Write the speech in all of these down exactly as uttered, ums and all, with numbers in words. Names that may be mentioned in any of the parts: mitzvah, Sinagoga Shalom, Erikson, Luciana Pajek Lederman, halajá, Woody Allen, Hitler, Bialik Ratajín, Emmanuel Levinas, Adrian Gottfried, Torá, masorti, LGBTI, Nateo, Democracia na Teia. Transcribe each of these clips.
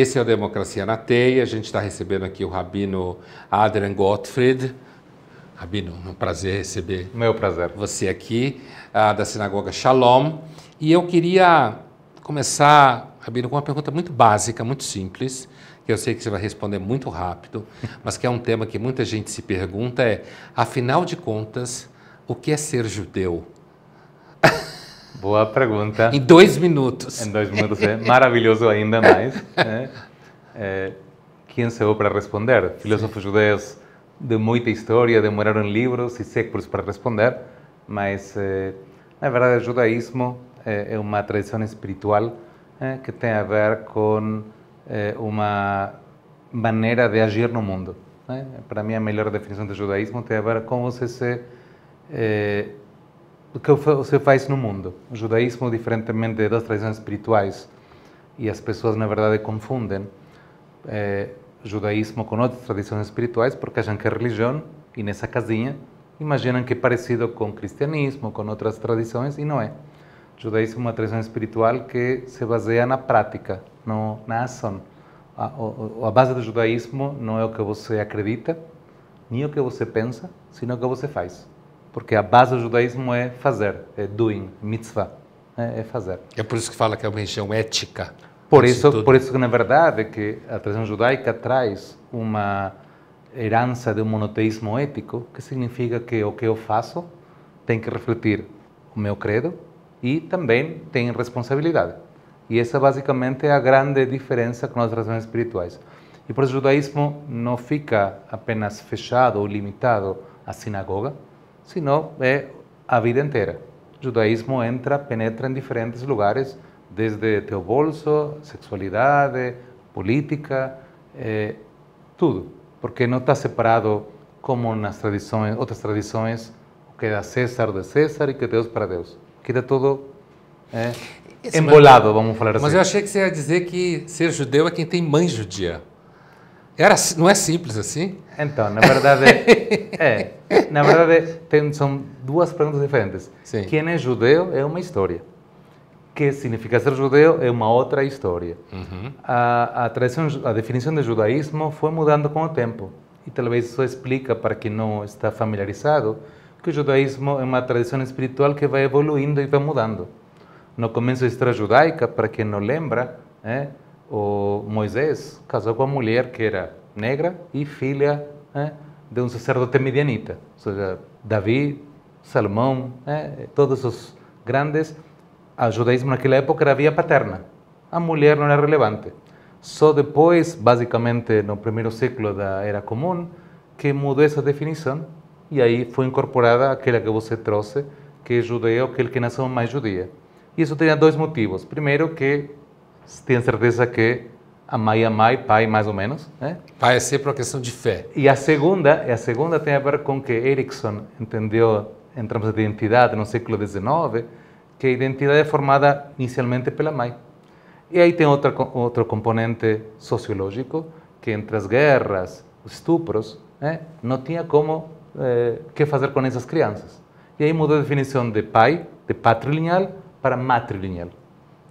Esse é o Democracia na Teia. A gente está recebendo aqui o Rabino Adrian Gottfried. Rabino, é um prazer receber Meu prazer. você aqui, da Sinagoga Shalom. E eu queria começar, Rabino, com uma pergunta muito básica, muito simples, que eu sei que você vai responder muito rápido, mas que é um tema que muita gente se pergunta, é, afinal de contas, o que é ser judeu? Boa pergunta. Em dois minutos. Em dois minutos, é maravilhoso ainda mais. Né? É, quem sou eu para responder? Filósofos judeus de muita história, demoraram livros e séculos para responder, mas, é, na verdade, o judaísmo é, é uma tradição espiritual é, que tem a ver com uma maneira de agir no mundo. Né? Para mim, a melhor definição do judaísmo tem a ver com você se, é, o que você faz no mundo. O judaísmo, diferentemente das tradições espirituais, e as pessoas, na verdade, confundem é, judaísmo com outras tradições espirituais, porque acham que é religião, e nessa casinha, imaginam que é parecido com o cristianismo, com outras tradições, e não é. O judaísmo é uma tradição espiritual que se baseia na prática, não na ação. A, a, a base do judaísmo não é o que você acredita, nem o que você pensa, sino o que você faz. Porque a base do judaísmo é fazer, é doing, mitzvah, é, é fazer. É por isso que fala que é uma religião ética. Por isso, por isso que, na verdade, que a tradição judaica traz uma herança de um monoteísmo ético, que significa que o que eu faço tem que refletir o meu credo, e também tem responsabilidade. E essa, basicamente, é a grande diferença com as tradições espirituais. E por isso o judaísmo não fica apenas fechado ou limitado à sinagoga, sino é a vida inteira. O judaísmo entra, penetra em diferentes lugares, desde teu bolso, sexualidade, política, é, tudo. Porque não está separado como nas tradições, outras tradições, o que é da César de César e que é Deus para Deus. Que está todo é, embolado, vamos falar assim. Mas eu achei que você ia dizer que ser judeu é quem tem mãe judia. Era, não é simples assim? Então, na verdade, é, na verdade tem, são duas perguntas diferentes. Sim. Quem é judeu é uma história. O que significa ser judeu é uma outra história. Uhum. A, a, tradição, a definição de judaísmo foi mudando com o tempo. E talvez isso explica, para quem não está familiarizado, que o judaísmo é uma tradição espiritual que vai evoluindo e vai mudando. No começo da história judaica, para quem não lembra, é, o Moisés casou com uma mulher que era negra e filha é, de um sacerdote midianita. Ou seja, Davi, Salomão, é, todos os grandes, o judaísmo naquela época era via paterna. A mulher não era relevante. Só depois, basicamente no primeiro século da Era Comum, que mudou essa definição. E aí foi incorporada aquela que você trouxe, que é judeu, aquele que nasceu mais judia. E isso tinha dois motivos. Primeiro, que tenho certeza que a mãe é mãe, pai mais ou menos. Né? Pai é sempre uma questão de fé. E a segunda, a segunda tem a ver com que Erikson entendeu, em termos de identidade, no século dezenove, que a identidade é formada inicialmente pela mãe. E aí tem outra, outro componente sociológico, que entre as guerras, os estupros, né? não tinha como... Eh, que fazer com essas crianças. E aí mudou a definição de pai, de patrilineal, para matrilineal.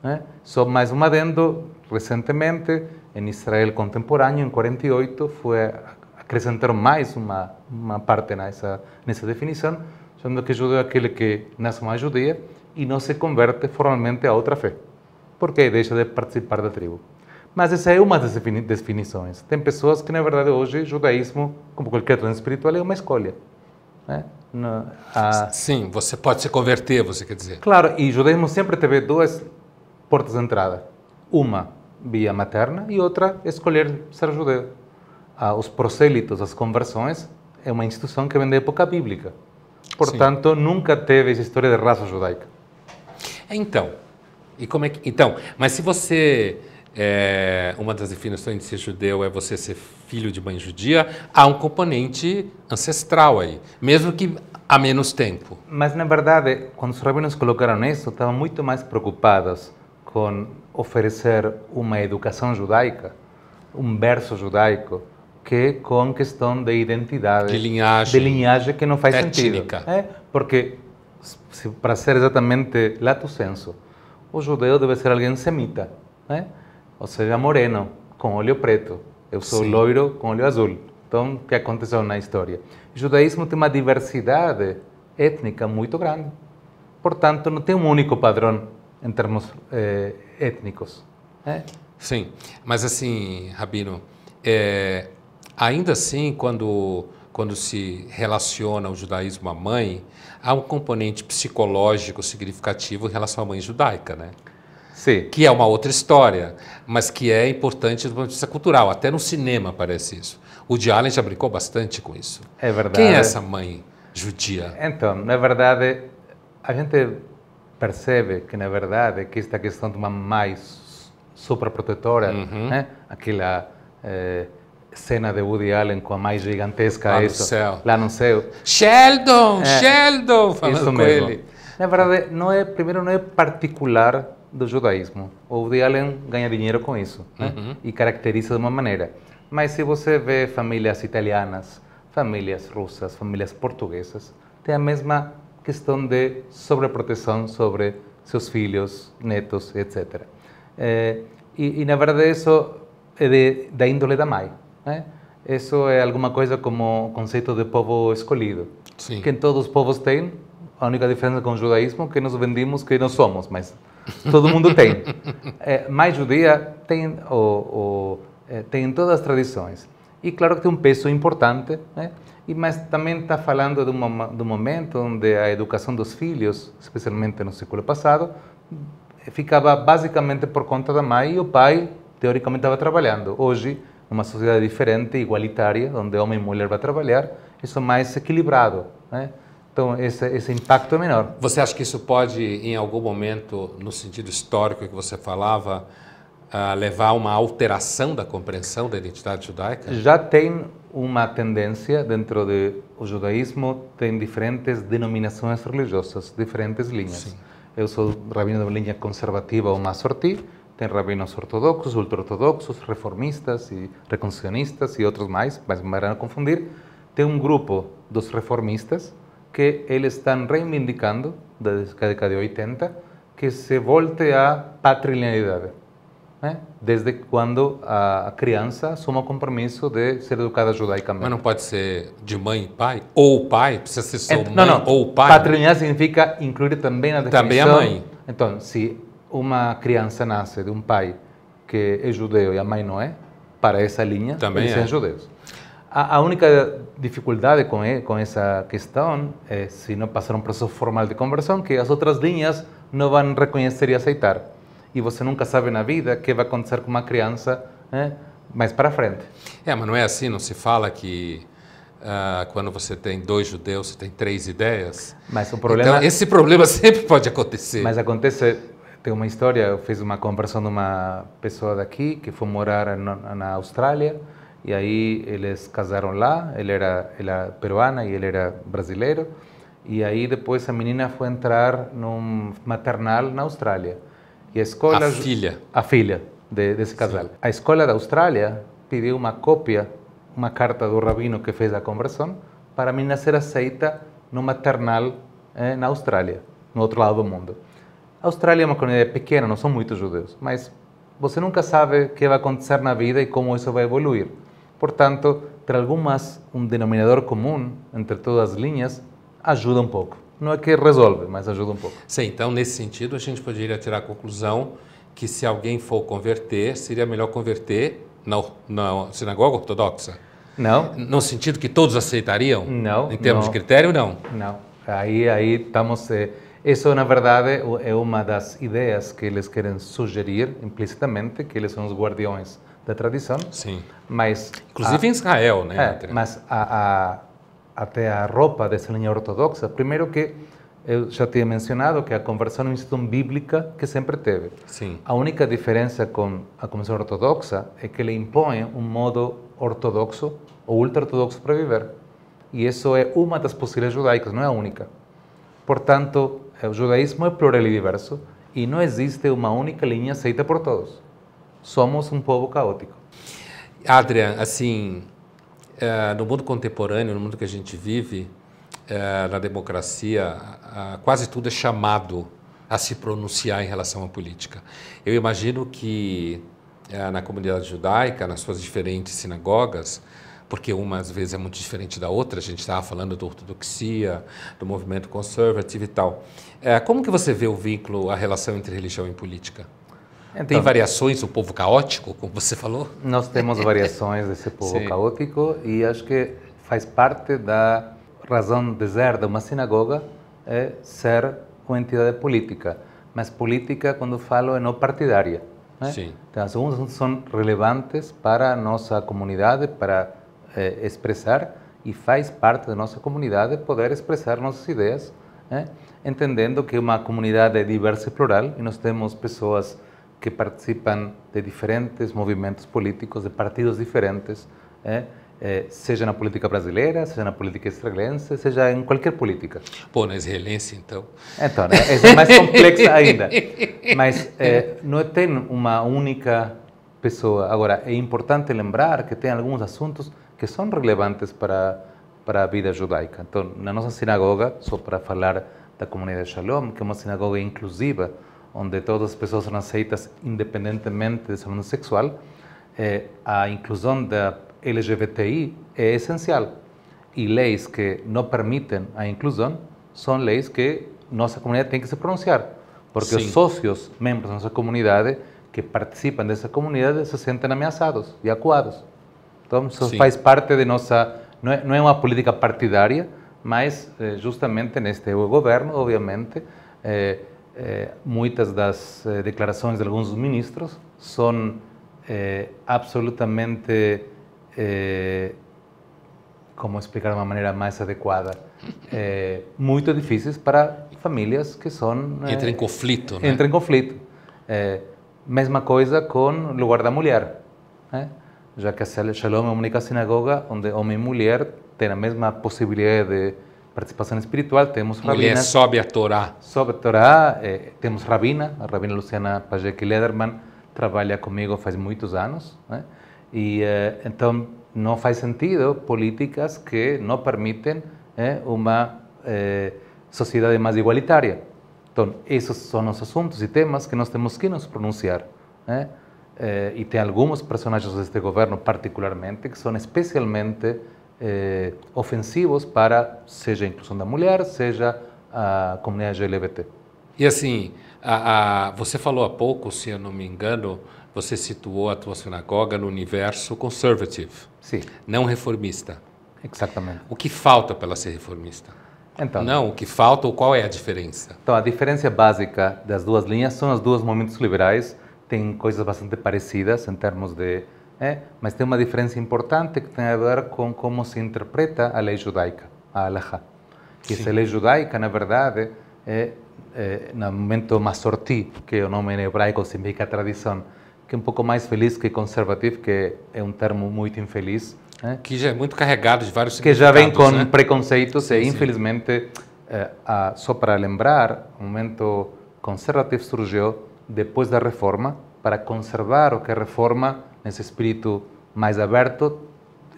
Né? Só mais um adendo, recentemente, em Israel contemporâneo, em quarenta e oito, foi acrescentar mais uma, uma parte nessa, nessa definição, sendo que judeu é aquele que nasce mais judia e não se converte formalmente a outra fé, porque deixa de participar da tribo. Mas essa é uma das definições. Tem pessoas que, na verdade, hoje, judaísmo, como qualquer tradição espiritual, é uma escolha. Né? No, a... Sim, você pode se converter, você quer dizer. Claro, e judaísmo sempre teve duas portas de entrada. Uma via materna e outra, escolher ser judeu. Ah, os prosélitos, as conversões, é uma instituição que vem da época bíblica. Portanto, sim, nunca teve essa história de raça judaica. Então, e como é que... então, mas se você... É, uma das definições de ser judeu é você ser filho de mãe judia, há um componente ancestral aí, mesmo que há menos tempo. Mas, na verdade, quando os rabinos colocaram isso, estavam muito mais preocupados com oferecer uma educação judaica, um berço judaico, que com questão de identidade, de linhagem, de linhagem que não faz étnica. Sentido. É, porque, para ser exatamente lato senso, o judeu deve ser alguém semita, né? Ou seja, moreno, com olho preto, eu sou Sim. loiro com olho azul. Então, o que aconteceu na história? O judaísmo tem uma diversidade étnica muito grande. Portanto, não tem um único padrão em termos eh, étnicos. Né? Sim, mas assim, Rabino, é, ainda assim, quando, quando se relaciona o judaísmo à mãe, há um componente psicológico significativo em relação à mãe judaica, né? Sim. Que é uma outra história, mas que é importante do ponto de vista cultural. Até no cinema aparece isso. O Woody Allen já brincou bastante com isso. É verdade. Quem é essa mãe judia? Então, na verdade, a gente percebe que, na verdade, que esta questão de uma mãe superprotetora, uhum. né? Aquela eh, cena de Woody Allen com a mãe gigantesca, lá, isso, no, céu. lá no céu. Sheldon, é, Sheldon, falando isso mesmo. Com ele. Na verdade, não é, primeiro, não é particular do judaísmo. O Woody Allen ganha dinheiro com isso, né? Uhum. E caracteriza de uma maneira. Mas se você vê famílias italianas, famílias russas, famílias portuguesas, tem a mesma questão de sobreproteção sobre seus filhos, netos, etcétera. É, e, e, na verdade, isso é de, da índole da mãe, né? Isso é alguma coisa como o conceito de povo escolhido, Sim. que todos os povos têm. A única diferença com o judaísmo é que nós vendemos que não somos, mas todo mundo tem. É, mãe judia tem o... o É, tem todas as tradições. E claro que tem um peso importante, né? E, mas também está falando de um, de um momento onde a educação dos filhos, especialmente no século passado, ficava basicamente por conta da mãe e o pai, teoricamente, estava trabalhando. Hoje, numa sociedade diferente, igualitária, onde homem e mulher vão trabalhar, isso é mais equilibrado, né? Então, esse, esse impacto é menor. Você acha que isso pode, em algum momento, no sentido histórico que você falava, a levar a uma alteração da compreensão da identidade judaica? Já tem uma tendência dentro do judaísmo, tem diferentes denominações religiosas, diferentes linhas. Sim. Eu sou rabino de uma linha conservativa ou masorti, tem rabinos ortodoxos, ultra-ortodoxos, reformistas e reconciliacionistas e outros mais, mas para não confundir, tem um grupo dos reformistas que eles estão reivindicando, desde a década de oitenta, que se volte à patrilinealidade. Desde quando a criança assume o compromisso de ser educada judaicamente. Mas não pode ser de mãe e pai? Ou pai? Precisa ser só Ent mãe não, não. ou pai? Patrilinear significa incluir também a definição. Também a mãe. Então, se uma criança nasce de um pai que é judeu e a mãe não é, para essa linha, também eles é. são judeus. A, a única dificuldade com, ele, com essa questão é se não passar um processo formal de conversão, que as outras linhas não vão reconhecer e aceitar. E você nunca sabe na vida o que vai acontecer com uma criança, né, mais para frente. É, mas não é assim, não se fala que uh, quando você tem dois judeus, você tem três ideias? Mas o problema... Então, esse problema sempre pode acontecer. Mas acontece, tem uma história, eu fiz uma conversão de uma pessoa daqui que foi morar na, na Austrália, e aí eles casaram lá, ele era, ele era peruana e ele era brasileiro, e aí depois a menina foi entrar num maternal na Austrália. E a, escola, a filha. A filha de, desse casal. Sim. A escola da Austrália pediu uma cópia, uma carta do rabino que fez a conversão, para a menina ser aceita no maternal eh, na Austrália, no outro lado do mundo. A Austrália é uma comunidade pequena, não são muitos judeus, mas você nunca sabe o que vai acontecer na vida e como isso vai evoluir. Portanto, ter algumas, um denominador comum entre todas as linhas ajuda um pouco. Não é que resolve, mas ajuda um pouco. Sim, então, nesse sentido, a gente poderia tirar a conclusão que se alguém for converter, seria melhor converter na, na sinagoga ortodoxa? Não. No sentido que todos aceitariam? Não. Em termos não. de critério, não? Não. Aí, aí estamos... Eh, isso, na verdade, é uma das ideias que eles querem sugerir implicitamente, que eles são os guardiões da tradição. Sim. Mas... Inclusive a, em Israel, né? É, mas a... a até a roupa dessa linha ortodoxa, primeiro que eu já tinha mencionado que a conversão é uma instituição bíblica que sempre teve. Sim. A única diferença com a conversão ortodoxa é que ele impõe um modo ortodoxo ou ultra-ortodoxo para viver. E isso é uma das posturas judaicas, não é a única. Portanto, o judaísmo é plural e diverso e não existe uma única linha aceita por todos. Somos um povo caótico. Adrian, assim... É, no mundo contemporâneo, no mundo que a gente vive, é, na democracia, a, quase tudo é chamado a se pronunciar em relação à política. Eu imagino que na comunidade judaica, nas suas diferentes sinagogas, porque uma às vezes é muito diferente da outra, a gente estava falando da ortodoxia, do movimento conservativo e tal. É, como que você vê o vínculo, a relação entre religião e política? Então, tem variações do povo caótico, como você falou? Nós temos variações desse povo Sim. caótico e acho que faz parte da razão de ser de uma sinagoga é ser com entidade política. Mas política, quando falo, é não partidária. Né? Sim. Então, alguns são relevantes para a nossa comunidade, para É, expressar, e faz parte da nossa comunidade poder expressar nossas ideias, né? Entendendo que uma comunidade é diversa e plural, e nós temos pessoas que participam de diferentes movimentos políticos, de partidos diferentes, né? É, seja na política brasileira, seja na política israelense, seja em qualquer política. Pô, na israelense, então. Então, né? É mais complexa ainda. Mas é, não tem uma única pessoa. Agora, é importante lembrar que tem alguns assuntos que são relevantes para, para a vida judaica. Então, na nossa sinagoga, só para falar da comunidade Shalom, que é uma sinagoga inclusiva, onde todas as pessoas são aceitas independentemente de seu mundo sexual, eh, a inclusão da L G B T I é essencial. E leis que não permitem a inclusão são leis que nossa comunidade tem que se pronunciar, porque Sim. os sócios, membros da nossa comunidade, que participam dessa comunidade, se sentem ameaçados e acuados. Então, isso Sim. faz parte de nossa... Não é, não é uma política partidária, mas eh, justamente neste governo, obviamente, eh, eh, muitas das eh, declarações de alguns ministros são eh, absolutamente... Eh, como explicar de uma maneira mais adequada? Eh, muito difíceis para famílias que são... Eh, entra em conflito, né? Entra em conflito. Eh, mesma coisa com o lugar da mulher, né? Já que a Shalom é a única sinagoga onde homem e mulher têm a mesma possibilidade de participação espiritual. Temos rabinas... Mulher sobe a Torá. Sobe a Torá. Eh, temos rabina. A rabina Luciana Pajek Lederman trabalha comigo faz muitos anos. Né? E eh, então não faz sentido políticas que não permitem eh, uma eh, sociedade mais igualitária. Então, esses são os assuntos e temas que nós temos que nos pronunciar. Né? Eh, e tem alguns personagens deste governo, particularmente, que são especialmente eh, ofensivos para, seja a inclusão da mulher, seja a comunidade L G B T. E assim, a, a, você falou há pouco, se eu não me engano, você situou a tua sinagoga no universo conservative, Sim. não reformista. Exatamente. O que falta para ela ser reformista? Então, não, o que falta ou qual é a diferença? Então, a diferença básica das duas linhas são os dois movimentos liberais. Tem coisas bastante parecidas em termos de... É, mas tem uma diferença importante que tem a ver com como se interpreta a lei judaica, a halajá. E essa lei judaica, na verdade, é, é no momento masorti, que o nome em hebraico significa tradição, que é um pouco mais feliz que conservativo, que é um termo muito infeliz. É, que já é muito carregado de vários significados. Que já vem com né? preconceitos sim, e, sim. infelizmente, é, a, só para lembrar, o momento conservativo surgiu depois da reforma, para conservar o que a reforma, nesse espírito mais aberto,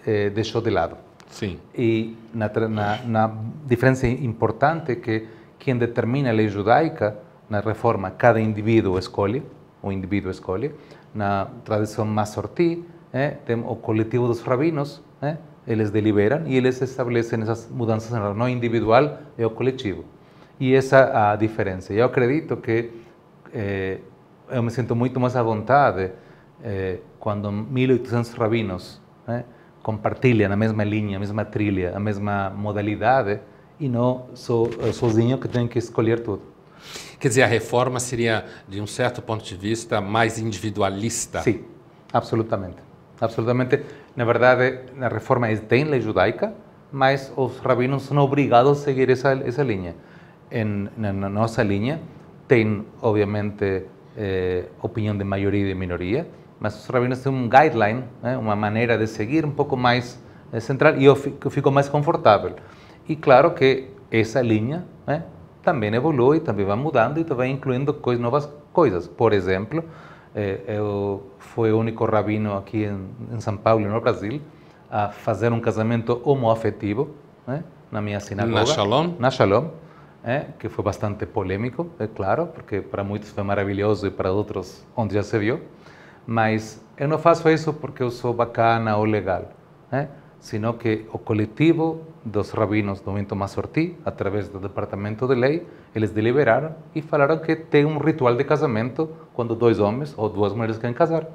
eh, deixou de lado. Sim. E na, na, na diferença importante é que quem determina a lei judaica, na reforma, cada indivíduo escolhe, o indivíduo escolhe. Na tradição masorti, eh, tem o coletivo dos rabinos, eh, eles deliberam e eles estabelecem essas mudanças, não é individual, é o coletivo. E essa é a diferença. Eu acredito que Eh, eu me sinto muito mais à vontade eh, quando mil e oitocentos rabinos né, compartilham a mesma linha, a mesma trilha, a mesma modalidade e não sou eu sozinho que tenho que escolher tudo. Quer dizer, a reforma seria, de um certo ponto de vista, mais individualista? Sim, absolutamente. absolutamente. Na verdade, na reforma tem lei judaica, mas os rabinos são obrigados a seguir essa, essa linha. Em, na nossa linha, tem, obviamente, eh, opinião de maioria e de minoria, mas os rabinos têm um guideline, né, uma maneira de seguir um pouco mais eh, central, e eu fico, fico mais confortável. E claro que essa linha né, também evolui, também vai mudando e também incluindo coisas, novas coisas. Por exemplo, eh, eu fui o único rabino aqui em, em São Paulo, no Brasil, a fazer um casamento homoafetivo né, na minha sinagoga. Na Shalom? Na Shalom. É, que foi bastante polêmico, é claro, porque para muitos foi maravilhoso e para outros onde já se viu. mas eu não faço isso porque eu sou bacana ou legal, né? Sino que o coletivo dos rabinos do Tomás Ortiz, através do Departamento de Lei, eles deliberaram e falaram que tem um ritual de casamento quando dois homens ou duas mulheres querem casar.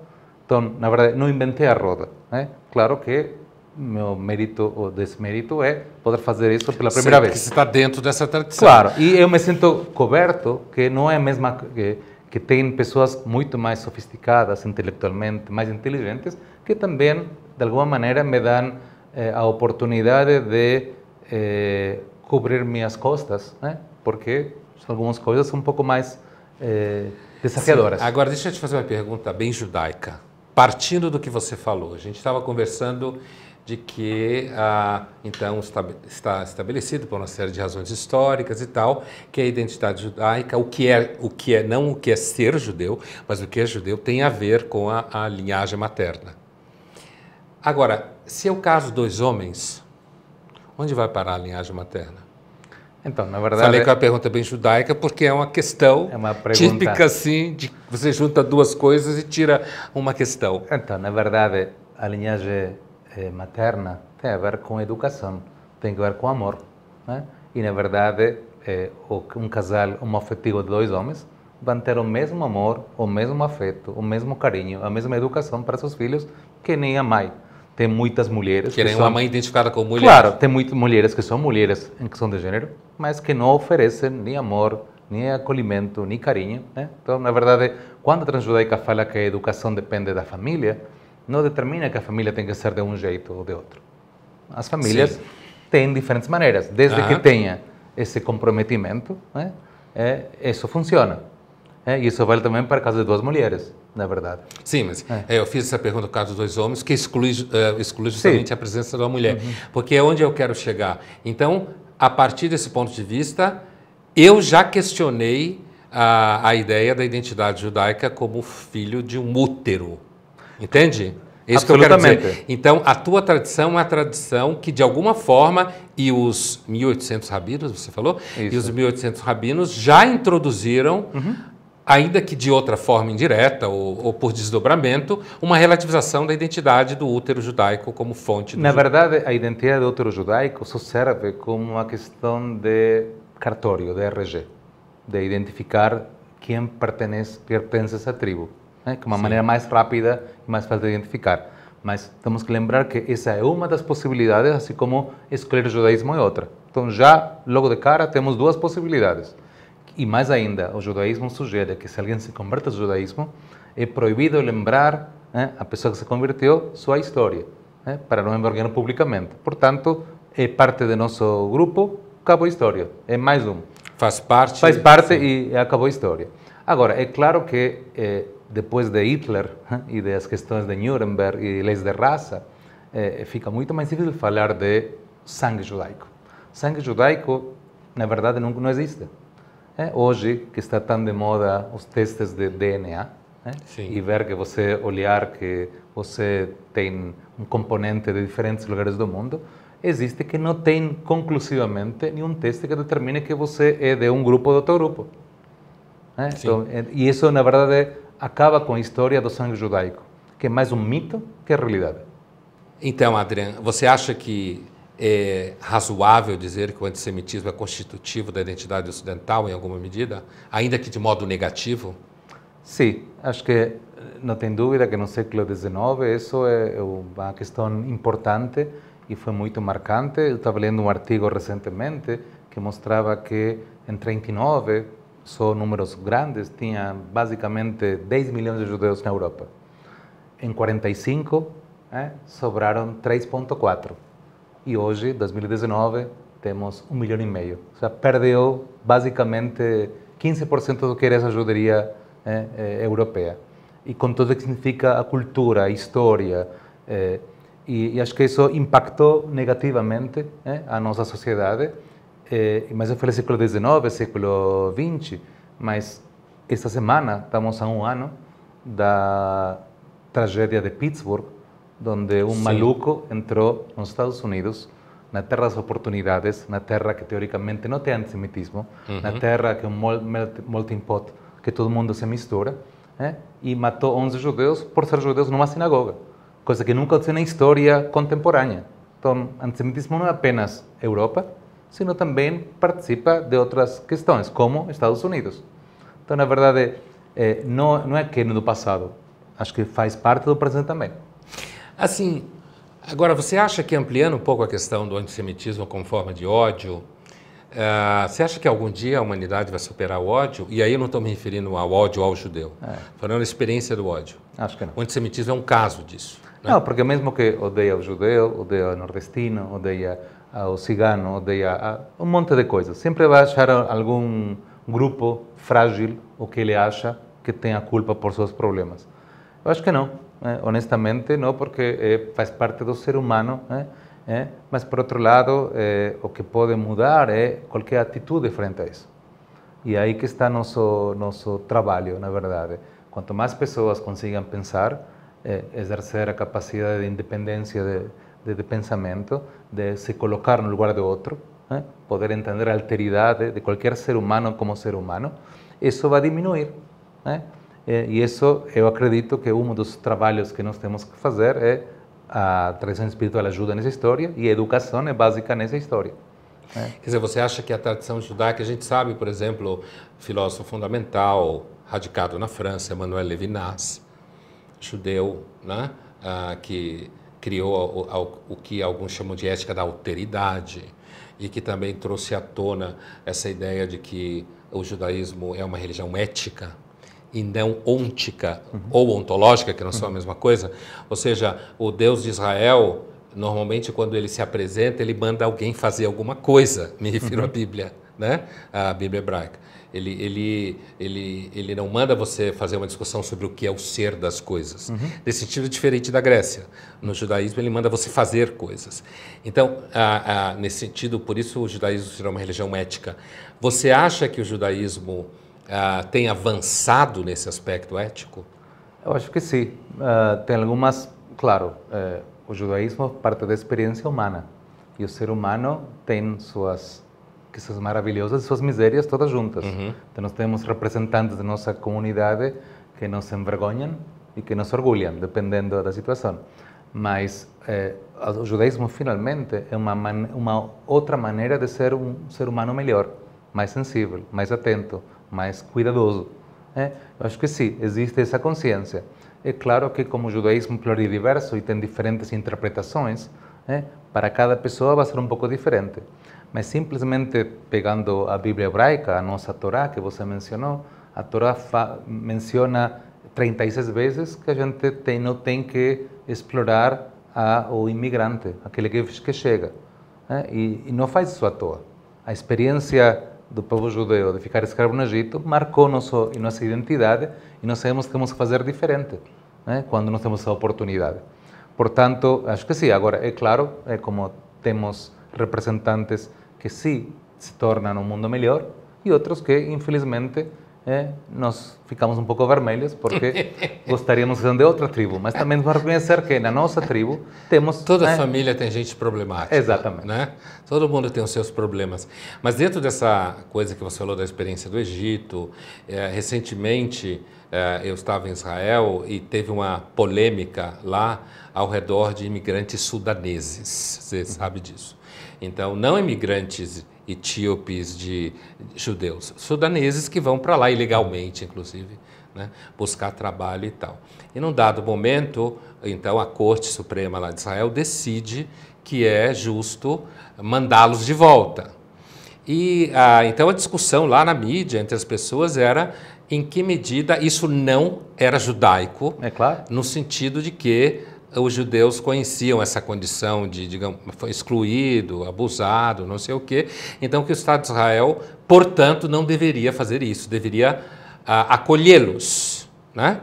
Então, na verdade, não inventei a roda, né? Claro que meu mérito ou desmérito é poder fazer isso pela primeira Sim, vez. Você está dentro dessa tradição. Claro, e eu me sinto coberto, que não é a mesma... Que, que tem pessoas muito mais sofisticadas intelectualmente, mais inteligentes, que também, de alguma maneira, me dão eh, a oportunidade de eh, cobrir minhas costas, né? Porque são algumas coisas um pouco mais eh, desafiadoras. Sim. Agora, deixa eu te fazer uma pergunta bem judaica. Partindo do que você falou, a gente estava conversando de que, ah, então, está, está estabelecido por uma série de razões históricas e tal, que a identidade judaica, o que é, o que é não o que é ser judeu, mas o que é judeu tem a ver com a, a linhagem materna. Agora, se eu caso dois homens, onde vai parar a linhagem materna? Então, na verdade... Falei que é uma pergunta bem judaica, porque é uma questão é uma típica, assim, de você junta duas coisas e tira uma questão. Então, na verdade, a linhagem materna tem a ver com educação, tem a ver com amor, né? E na verdade eh, um casal homoafetivo de dois homens vão ter o mesmo amor, o mesmo afeto, o mesmo carinho, a mesma educação para seus filhos que nem a mãe. Tem muitas mulheres que nem uma mãe identificada como mulher. Claro, tem muitas mulheres que são mulheres em questão de gênero, mas que não oferecem nem amor, nem acolhimento, nem carinho, né? Então, na verdade, quando a transjudaica fala que a educação depende da família, não determina que a família tem que ser de um jeito ou de outro. As famílias Sim. têm diferentes maneiras. Desde ah. que tenha esse comprometimento, né, é, isso funciona. É, e isso vale também para o caso de duas mulheres, na verdade. Sim, mas é. É, eu fiz essa pergunta no caso dos dois homens, que exclui, uh, exclui justamente Sim. a presença de uma mulher. Uhum. Porque é onde eu quero chegar. Então, a partir desse ponto de vista, eu já questionei a, a ideia da identidade judaica como filho de um útero. Entende? É isso que eu quero dizer. Então, a tua tradição é uma tradição que, de alguma forma, e os mil e oitocentos rabinos, você falou? Isso. E os mil e oitocentos rabinos já introduziram, uhum. ainda que de outra forma indireta ou, ou por desdobramento, uma relativização da identidade do útero judaico como fonte do Na judaico. Verdade, a identidade do útero judaico só serve como uma questão de cartório, de R G, de identificar quem pertence, pertence a essa tribo. Né? Que é uma Sim. maneira mais rápida e mais fácil de identificar. Mas temos que lembrar que essa é uma das possibilidades, assim como escolher o judaísmo é outra. Então já, logo de cara, temos duas possibilidades. E mais ainda, o judaísmo sugere que se alguém se converte ao judaísmo, é proibido lembrar, né, a pessoa que se converteu sua história, né, para não envergonhar publicamente. Portanto, é parte do nosso grupo, acabou a história. É mais um. Faz parte. Faz parte Sim. e acabou a história. Agora, é claro que... É, depois de Hitler e das questões de Nuremberg e leis de raça, eh, fica muito mais difícil falar de sangue judaico. Sangue judaico, na verdade, não, não existe. É, hoje, que está tão de moda os testes de D N A, né? E ver que você olhar que você tem um componente de diferentes lugares do mundo, existe que não tem conclusivamente nenhum teste que determine que você é de um grupo ou de outro grupo. É, então, e isso, na verdade... acaba com a história do sangue judaico, que é mais um mito que a realidade. Então, Adrian, você acha que é razoável dizer que o antissemitismo é constitutivo da identidade ocidental em alguma medida, ainda que de modo negativo? Sim, acho que não tem dúvida que no século dezenove isso é uma questão importante e foi muito marcante. Eu estava lendo um artigo recentemente que mostrava que em trinta e nove só números grandes, tinha basicamente dez milhões de judeus na Europa. Em quarenta e cinco, é, sobraram três vírgula quatro. E hoje, dois mil e dezenove, temos um milhão e meio. Ou seja, perdeu basicamente quinze por cento do que era essa juderia é, é, europeia. E com tudo o que significa a cultura, a história. É, e, e acho que isso impactou negativamente é, a nossa sociedade. É, mas eu falei século dezenove, século vinte, mas esta semana estamos a um ano da tragédia de Pittsburgh, onde um Sim. maluco entrou nos Estados Unidos, na terra das oportunidades, na terra que teoricamente não tem antissemitismo, uhum. na terra que é um melting pot, que todo mundo se mistura, né? E matou onze judeus por ser judeus numa sinagoga, coisa que nunca aconteceu na história contemporânea. Então, antissemitismo não é apenas Europa, sino também participa de outras questões, como Estados Unidos. Então, na verdade, é, não, não é que no passado, acho que faz parte do presente também. Assim, agora, você acha que, ampliando um pouco a questão do antissemitismo como forma de ódio, Uh, você acha que algum dia a humanidade vai superar o ódio? E aí eu não estou me referindo ao ódio ao judeu, é. falando da experiência do ódio. Acho que não. O antissemitismo é um caso disso. Né? Não, porque mesmo que odeia o judeu, odeia o nordestino, odeia o cigano, odeia um monte de coisas, sempre vai achar algum grupo frágil ou que ele acha que tem a culpa por seus problemas. Eu acho que não, né? Honestamente não, porque é, faz parte do ser humano, né? É, mas, por outro lado, é, o que pode mudar é qualquer atitude frente a isso. E aí que está nosso nosso trabalho, na verdade. Quanto mais pessoas consigam pensar, é, exercer a capacidade de independência de, de, de pensamento, de se colocar no lugar do outro, é, poder entender a alteridade de qualquer ser humano como ser humano, isso vai diminuir. É? É, e isso, eu acredito que um dos trabalhos que nós temos que fazer é a tradição espiritual ajuda nessa história e a educação é básica nessa história. Né? Quer dizer, você acha que a tradição judaica, a gente sabe, por exemplo, filósofo fundamental, radicado na França, Emmanuel Levinas, judeu, né? Ah, que criou o, o que alguns chamam de ética da alteridade e que também trouxe à tona essa ideia de que o judaísmo é uma religião ética, e não ôntica uhum. ou ontológica, que não são a mesma coisa. Ou seja, o Deus de Israel, normalmente, quando ele se apresenta, ele manda alguém fazer alguma coisa. Me refiro uhum. à Bíblia, né? A Bíblia hebraica. Ele, ele, ele, ele não manda você fazer uma discussão sobre o que é o ser das coisas. Uhum. Nesse sentido, diferente da Grécia. No judaísmo, ele manda você fazer coisas. Então, ah, ah, nesse sentido, por isso o judaísmo será uma religião ética. Você acha que o judaísmo Uh, tem avançado nesse aspecto ético? Eu acho que sim. Uh, tem algumas, claro, uh, o judaísmo parte da experiência humana. E o ser humano tem suas coisas maravilhosas e suas misérias todas juntas. Uhum. Então, nós temos representantes da nossa comunidade que nos envergonham e que nos orgulham, dependendo da situação. Mas uh, o judaísmo, finalmente, é uma, man uma outra maneira de ser um ser humano melhor, mais sensível, mais atento, mais cuidadoso. É, eu acho que sim, existe essa consciência. É claro que, como o judaísmo é pluridiverso e tem diferentes interpretações, é, para cada pessoa vai ser um pouco diferente. Mas simplesmente pegando a Bíblia hebraica, a nossa Torá, que você mencionou, a Torá menciona trinta e seis vezes que a gente tem, não tem que explorar a, o imigrante, aquele que, que chega. É, e, e não faz isso à toa. A experiência do povo judeu de ficar escravo no Egito marcou nosso, nossa identidade e nós sabemos que temos que fazer diferente, né? Quando nós temos essa oportunidade. Portanto, acho que sim. Agora, é claro, é como temos representantes que sim se tornam um mundo melhor e outros que, infelizmente, é, nós ficamos um pouco vermelhos porque gostaríamos de ser de outra tribo, mas também vamos reconhecer que na nossa tribo temos... Toda né? família tem gente problemática. Exatamente. Né? Todo mundo tem os seus problemas. Mas dentro dessa coisa que você falou da experiência do Egito, é, recentemente é, eu estava em Israel e teve uma polêmica lá ao redor de imigrantes sudaneses, você sabe disso. Então, não imigrantes etíopes, de judeus, sudaneses que vão para lá ilegalmente, inclusive, né, buscar trabalho e tal. E num dado momento, então, a Corte Suprema lá de Israel decide que é justo mandá-los de volta. E ah, então a discussão lá na mídia entre as pessoas era em que medida isso não era judaico, é claro, no sentido de que os judeus conheciam essa condição de, digamos, foi excluído, abusado, não sei o quê. Então, que o Estado de Israel, portanto, não deveria fazer isso, deveria ah, acolhê-los, né?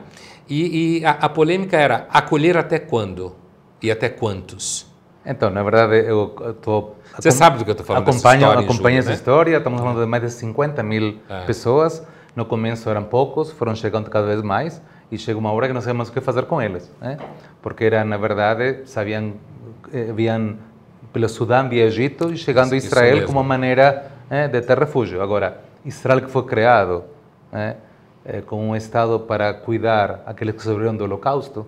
E, e a, a polêmica era acolher até quando e até quantos? Então, na verdade, eu estou... Você sabe do que eu estou falando, acompanho, dessa história. Acompanho essa né? história, estamos falando de mais de cinquenta mil é. pessoas. No começo eram poucos, foram chegando cada vez mais. E chega uma hora que não sabemos o que fazer com eles, né? Porque era, na verdade, sabiam, eh, vinham pelo Sudão via Egito e chegando a Israel como uma maneira eh, de ter refúgio. Agora, Israel que foi criado, né, eh, com um Estado para cuidar aqueles que sobreviveram do Holocausto,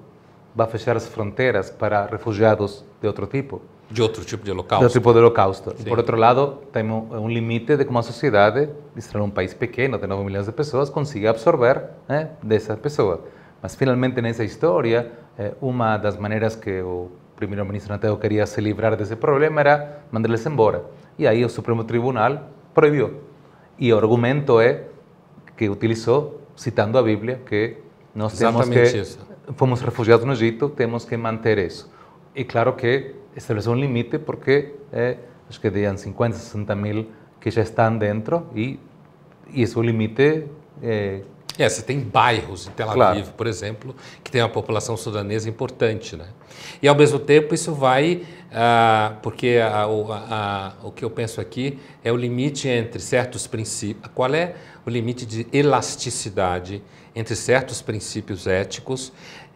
vai fechar as fronteiras para refugiados de outro tipo. De outro tipo de Holocausto. De outro tipo de Holocausto. E, por outro lado, tem um limite de como a sociedade, Israel é um país pequeno, de nove milhões de pessoas, consiga absorver, né, dessa pessoa. Mas, finalmente, nessa história, eh, uma das maneiras que o primeiro-ministro Nateo queria se livrar desse problema era mandá-los embora. E aí o Supremo Tribunal proibiu. E o argumento é que utilizou, citando a Bíblia, que nós temos que, isso. fomos refugiados no Egito, temos que manter isso. E claro que estabeleceu um limite porque eh, acho que dizem cinquenta, sessenta mil que já estão dentro e, e esse é o limite... Eh, É, você tem bairros em Tel Aviv, claro. por exemplo, que tem uma população sudanesa importante, né? E ao mesmo tempo isso vai, ah, porque a, a, a, o que eu penso aqui é o limite entre certos princípios, qual é o limite de elasticidade entre certos princípios éticos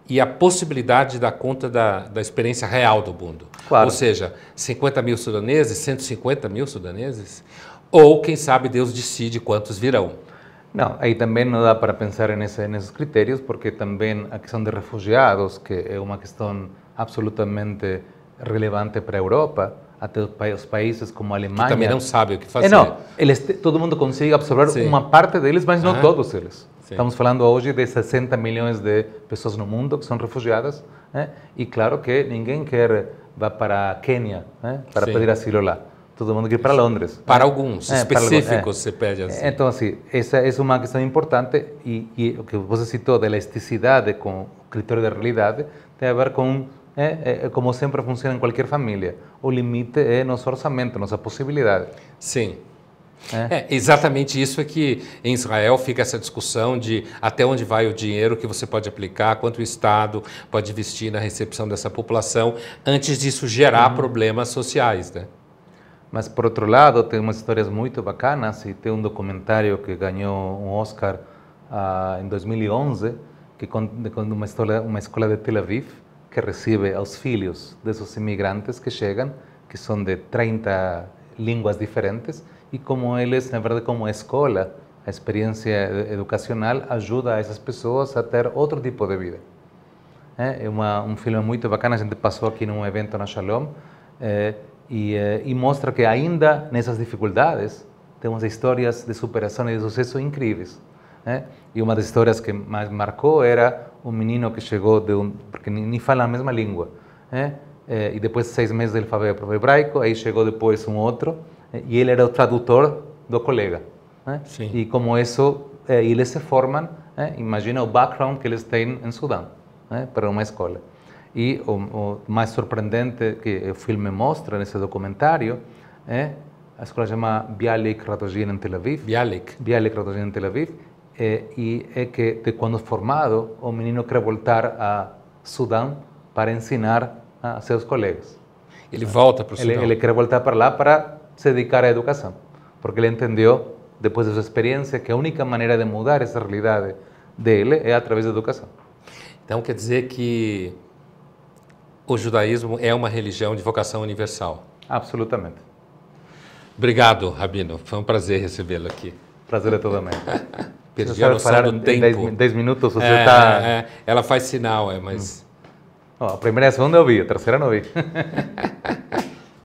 e a possibilidade de dar conta da, da experiência real do mundo. Claro. Ou seja, cinquenta mil sudaneses, cento e cinquenta mil sudaneses, ou quem sabe Deus decide quantos virão. Não, aí também não dá para pensar nesse, nesses critérios, porque também a questão de refugiados, que é uma questão absolutamente relevante para a Europa, até os países como a Alemanha... Que também não sabem o que fazer. É, não, eles, todo mundo consegue absorver Sim. uma parte deles, mas não Aham. todos eles. Sim. Estamos falando hoje de sessenta milhões de pessoas no mundo que são refugiadas, né? E claro que ninguém quer vá para a Quênia, né? para Sim. pedir asilo lá. Todo mundo quer ir para Londres. Para alguns é, específicos é. se pede assim. Então, assim, essa é uma questão importante e, e o que você citou da elasticidade com o critério da realidade tem a ver com é, é, como sempre funciona em qualquer família. O limite é nosso orçamento, nossa possibilidade. Sim. É. é exatamente isso é que em Israel fica essa discussão de até onde vai o dinheiro que você pode aplicar, quanto o Estado pode investir na recepção dessa população, antes disso gerar uhum. problemas sociais, né? Mas, por outro lado, tem umas histórias muito bacanas e tem um documentário que ganhou um Oscar uh, em dois mil e onze, que conta uma história, uma escola de Tel Aviv que recebe aos filhos desses imigrantes que chegam, que são de trinta línguas diferentes, e como eles, na verdade, como a escola, a experiência educacional ajuda essas pessoas a ter outro tipo de vida. É uma, um filme muito bacana, a gente passou aqui num evento na Shalom, é, E, e mostra que ainda nessas dificuldades temos histórias de superação e de sucesso incríveis, né? E uma das histórias que mais marcou era um menino que chegou de um, porque nem fala a mesma língua, né? E depois de seis meses ele falava para o hebraico, aí chegou depois um outro e ele era o tradutor do colega, né? E como isso eles se formam, né? Imagina o background que eles têm em Sudão, né? Para uma escola. E o, o mais surpreendente que o filme mostra nesse documentário é a escola chama Bialik Ratajín em Tel Aviv. Bialik. Bialik Ratajín em Tel Aviv. É, e é que, de quando formado, o menino quer voltar a Sudão para ensinar a seus colegas. Ele volta para o Sudão? Ele, ele quer voltar para lá para se dedicar à educação. Porque ele entendeu, depois da sua experiência, que a única maneira de mudar essa realidade dele é através da educação. Então, quer dizer que o judaísmo é uma religião de vocação universal. Absolutamente. Obrigado, Rabino. Foi um prazer recebê-lo aqui. Prazer é todo meu. Perdi você a noção do tempo. Dez minutos, você está... É, é, ela faz sinal, é, mas... Hum. Oh, a primeira e a segunda eu vi, a terceira não vi.